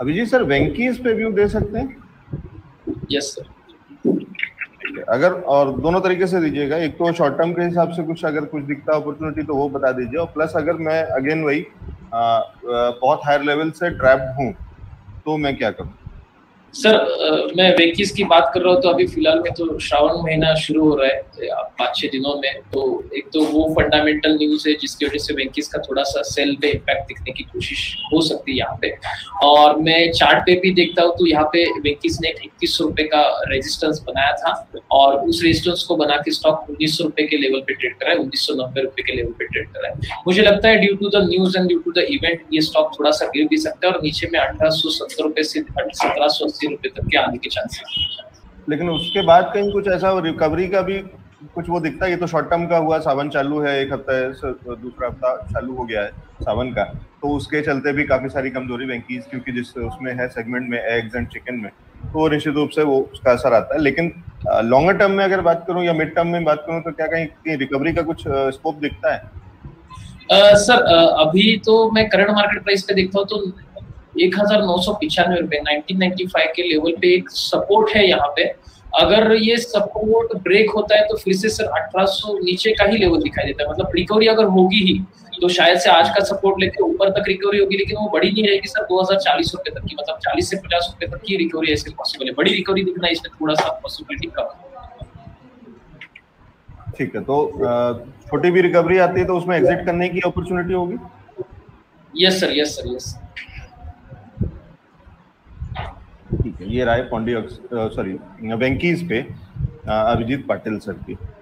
Abhijit sir, Venky's पे view दे सकते हैं? Yes sir. अगर, और दोनों तरीके से दीजिएगा, एक तो शॉर्ट टर्म के हिसाब से कुछ अगर कुछ दिखता अपॉर्चुनिटी तो वो बता दीजिए, और प्लस अगर मैं अगेन वही बहुत हायर लेवल से ट्रैप्ड हूँ तो मैं क्या करूँ? सर मैं वेंकीज की बात कर रहा हूँ तो अभी फिलहाल में तो श्रावण महीना शुरू हो रहा है 5-6 दिनों में, तो एक तो वो फंडामेंटल न्यूज है जिसकी वजह से वेंकीज का थोड़ा सा सेल पे इम्पैक्ट दिखने की कोशिश हो सकती है यहाँ पे। और मैं चार्ट पे भी देखता हूँ तो यहाँ पे वेंकीज ने 2100 रुपये का रेजिस्टेंस बनाया था और उस रेजिस्टेंस को बना के स्टॉक 1900 रुपये के लेवल पे ट्रेड करा है, 1990 रुपये के लेवल पे ट्रेड करा है। मुझे लगता है due to the news and due to the event ये स्टॉक थोड़ा सा गिर भी सकता है और नीचे में 1870 रुपये से 1700 तक के आने के चांसेस, लेकिन उसके बाद कहीं कुछ ऐसा रिकवरी का भी कुछ वो दिखता है। ये तो शॉर्ट टर्म का हुआ, सावन चालू है, एक हफ्ता है, दूसरा हफ्ता चालू हो गया है सावन का, तो उसके चलते भी काफी सारी कमजोरी वेंकीज, क्योंकि जिस उसमें है सेगमेंट में एग्स एंड चिकन में, तो निश्चित रूप से वो उसका असर आता है। लेकिन लॉन्गर टर्म में अगर बात करूँ या मिड टर्म में बात करूँ तो क्या कहीं रिकवरी का कुछ स्कोप दिखता है? सर अभी तो मैं करंट मार्केट प्राइस पे देखता हूँ तो 1995 रुपए 1995 के लेवल पे एक सपोर्ट है यहाँ पे। अगर ये सपोर्ट ब्रेक होता है तो फिर से सर 1800 नीचे का ही लेवल दिखाई देता है, मतलब रिकवरी अगर होगी ही तो शायद से आज का सपोर्ट लेके ऊपर तक रिकवरी होगी, लेकिन वो बड़ी नहीं रहेगी सर 2040 रुपए तक की, मतलब 40 से 50 रुपए तक की रिकवरी ऐसे पॉसिबल है, बड़ी रिकवरी दिखना इसमें थोड़ा सा पॉसिबिलिटी कम है। ठीक है, तो छोटी भी रिकवरी आती है तो उसमें एग्जिट करने की अपॉर्चुनिटी होगी? Yes sir, yes sir, yes. ठीक है, ये राय वेंकीज पे अभिजीत पाटिल सर की।